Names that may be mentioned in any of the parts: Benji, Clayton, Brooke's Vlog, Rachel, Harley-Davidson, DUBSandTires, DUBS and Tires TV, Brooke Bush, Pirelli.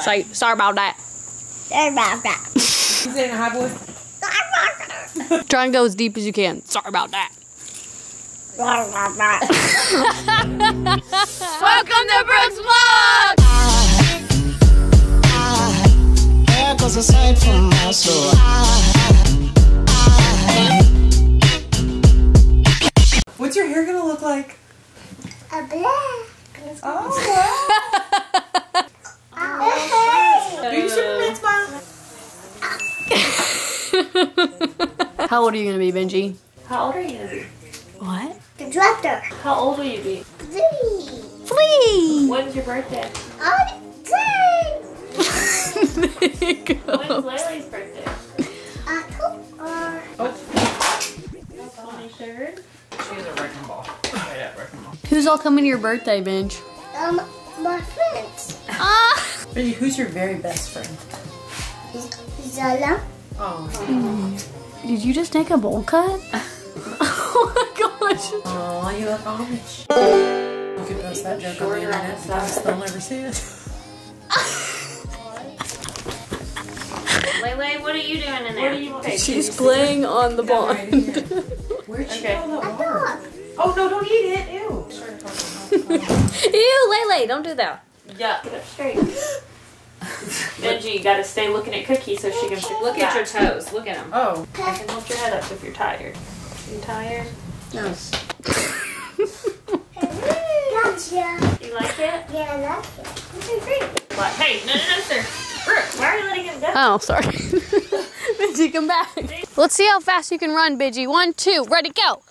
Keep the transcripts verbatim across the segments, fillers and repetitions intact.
Say, sorry about that. Sorry about that. You saying a high voice? Sorry about that. Try and go as deep as you can. Sorry about that. Sorry about that. Welcome to Brooke's Vlog! There goes a sight from my soul. What's your hair gonna look like? A black. Oh, wow. You shouldn't make smile. How old are you gonna be, Benji? How old are you gonna be? What? Director. How old will you be? Three. Three. When's your birthday? On Wednesday. When's Lily's birthday? October. twenty-third. She's a wrecking ball. Oh, yeah, wrecking ball. Who's all coming to your birthday, Benj? Um, my friends. Ah. Benji, who's your very best friend? Zola. Oh. Mm. Did you just take a bowl cut? Oh my gosh. Oh, you look Amish. You could post that joke on the internet and I still never see it. Lele, what are you doing in there? You okay, she's playing see? on the bond. Where'd she okay. go? Oh, no, don't eat it. Ew. Ew, Lele, don't do that. Yeah. Get up straight. Benji, you gotta stay looking at Cookie so she can look at your toes. Look at them. Oh. You can lift your head up if you're tired. You tired? No. Gotcha. You like it? Yeah, I like it. Okay, great. Like, hey, no, no, no, sir. Brooke, why are you letting him go? Oh, sorry. Benji, come back. Let's see how fast you can run, Benji. One, two, ready, go.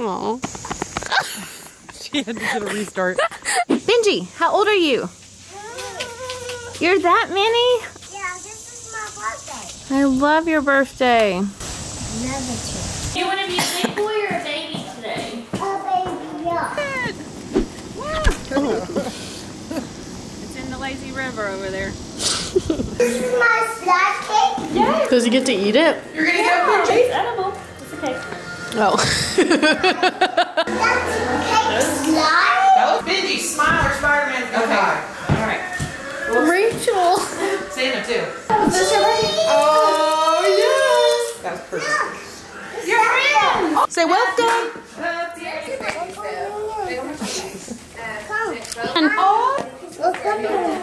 Aw. She had to get a restart. Benji, how old are you? You're that many? Yeah, this is my birthday. I love your birthday. Do you want to be a big boy or a baby today? A baby, yeah. It's in the lazy river over there. This is my snack cake? Yes. Does he get to eat it? You're going to yeah. go for It's edible. It's okay. Oh. That's a cake slide? That was Benji. Smile or Spider-Man. Okay. All right. Well, Rachel. Santa too. Oh, yes. That was perfect. Your friend. Oh. Say welcome. Oh.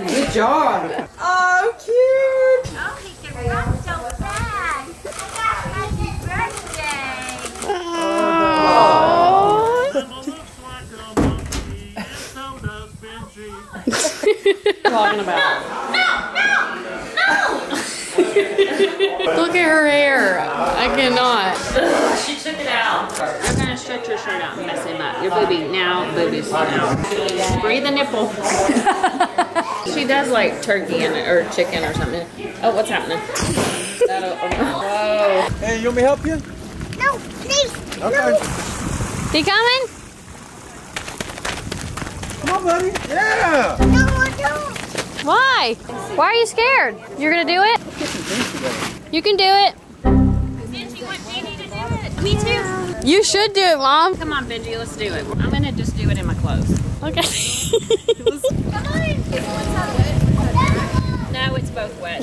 Good job. Oh, cute. Oh, he can run so fast. Talking about. No, no, no, no! Look at her hair. I cannot. She took it out. I'm gonna stretch your shirt out and mess him up. Your boobie now, boobies now. Breathe the nipple. She does like turkey and or chicken or something. Oh, what's happening? Oh. Hey, you want me to help you? No, please. Okay. No. He coming? Come on, buddy. Yeah. No, I don't. Why? Why are you scared? You're gonna do it? You can do it. Benji, want Benji to do it. Me too. You should do it, Mom. Come on, Benji, let's do it. I'm gonna just do it in my clothes. Okay. Come on. No, it's both wet.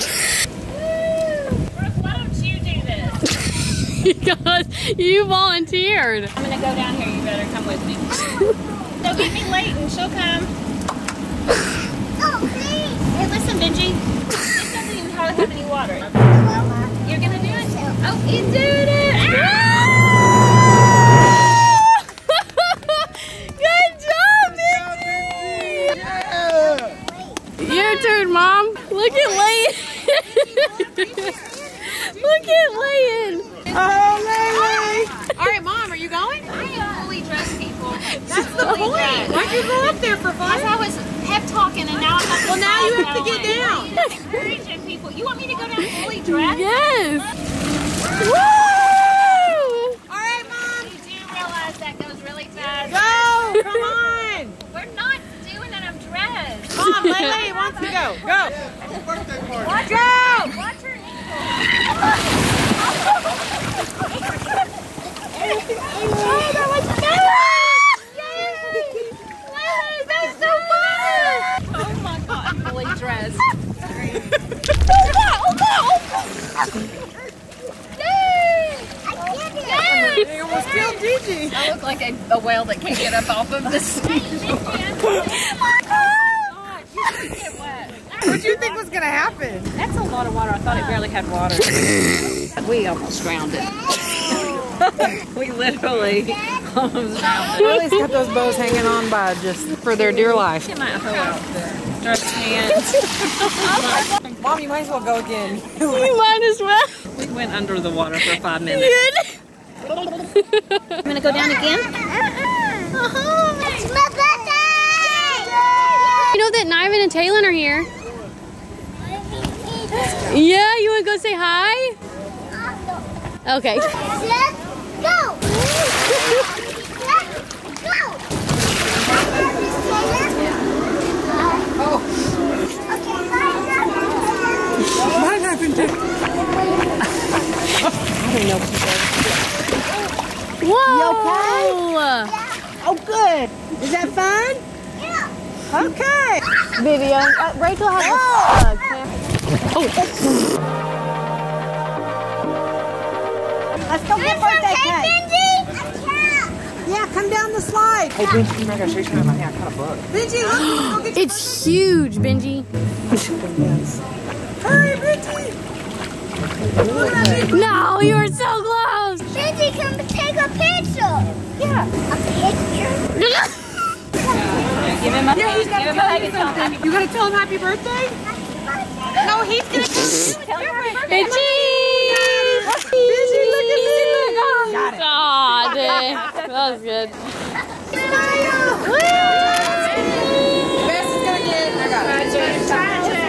Brooke, why don't you do this? Because you volunteered. I'm gonna go down here. You better come with me. Don't get me late and she'll come. Hey, listen, Benji. This doesn't even have any water. You're gonna do it? Oh, he's doing it! Ah! Good job, Benji! Yeah. Your turn, Mom. Look at Layton. Look at Layton. Oh, Layton! All right, Mom, are you going? I am fully dressed, people. That's the point. Why'd you go up there for fun? That's how it's kept talking and now I'm not Well now you have to get way. down. You're encouraging people. You want me to go down fully dressed? Yes. Woo! Alright, Mom. You do realize that goes really fast. Go! Come on! We're not doing it, I'm dressed. Mom, Lele wants to go. Go! Yeah, birthday party. Watch go! Her. Watch her ankle. Oh, that was better! a whale that can get up off of this. Oh my God! You get wet. What did you think was gonna happen? That's a lot of water. I thought it barely had water. We almost drowned it. We literally almost drowned it. Lily's got those bows hanging on by just for their dear life. Get my hoe out there. Dressed hands. Mom, you might as well go again. You might as well. We went under the water for five minutes. I'm gonna go down again. Oh, it's my birthday! You know that Niven and Taylin are here. Yeah, you wanna go say hi? Okay. Let's go! Let's go! Oh. What happened to... I don't know what she said. Whoa! You okay? Yeah. Oh, good. Is that fun? Yeah. Okay. Video. Uh, Rachel has a plug. Oh. Let's go get birthday cake. Benji? Yeah, come down the slide. Hey, Benji, oh my gosh, reach out of my hand. I caught a bug. Benji, look. Go get it's huge, Benji. Hurry, Benji. No, you were so close. Benji, come take a picture. Yeah. A picture? Give him a hug. Yeah, he's got to tell him something. You going to tell him happy birthday? No, he's going to tell him happy birthday. Benji. Benji, look at me, look. Oh, got it. Oh, dang. That was good. Woo! The best it's gonna get. I got it. Try, try, try.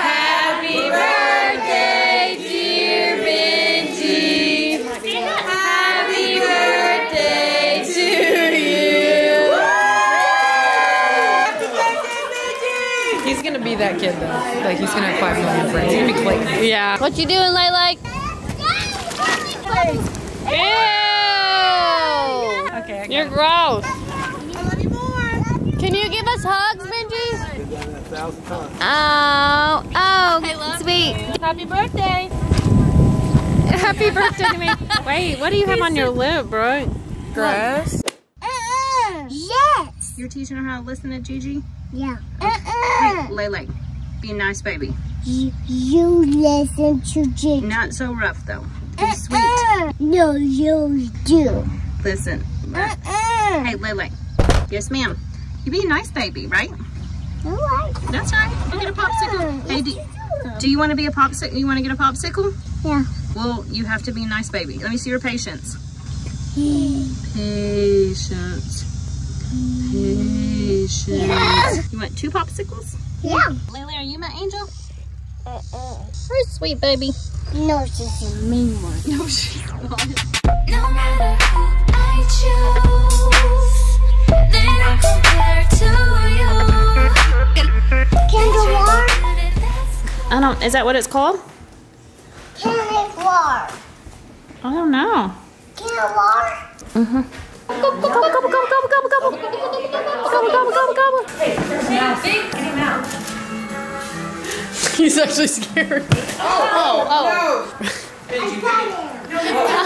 Happy birthday, dear Benji. Happy birthday to you. Woo! Happy birthday, Benji. He's gonna be that kid though. Like he's gonna have five million friends. He's gonna be Clayton. Yeah. What you doing, Layla? Ew. Okay, you're gross. I love you more. Can you give us hugs, Benji? Oh, oh, sweet. Happy birthday. Happy birthday to me. Wait, what do you have on your lip, bro? Grass? Uh-uh. Yes. You're teaching her how to listen to Gigi? Yeah. Uh-uh. Hey, Lele, be a nice baby. You, you listen to Gigi. Not so rough, though. Be sweet. Uh, uh, no, you do. Listen. Uh, uh. Hey, Lily. Yes, ma'am. You be a nice baby, right? All right. That's right. You get a popsicle. Hey, do, do you want to be a popsicle? You want to get a popsicle? Yeah. Well, you have to be a nice baby. Let me see your patience. Patience. Patience. Yeah. You want two popsicles? Yeah. Lily, are you my angel? Uh-uh. Very sweet, baby. No, she's a mean one. No, she's not. No matter who I choose, then I compare to you. Candle war? I don't, is that what it's called? Candle war. I don't know. Candle war? Mm-hmm. Gobble, gobble, gobble, gobble, gobble, gobble. Gobble, gobble, gobble, gobble. Hey, there's a mouse. Get him out. He's actually scared. Oh, oh, oh. No. Benji, I got him.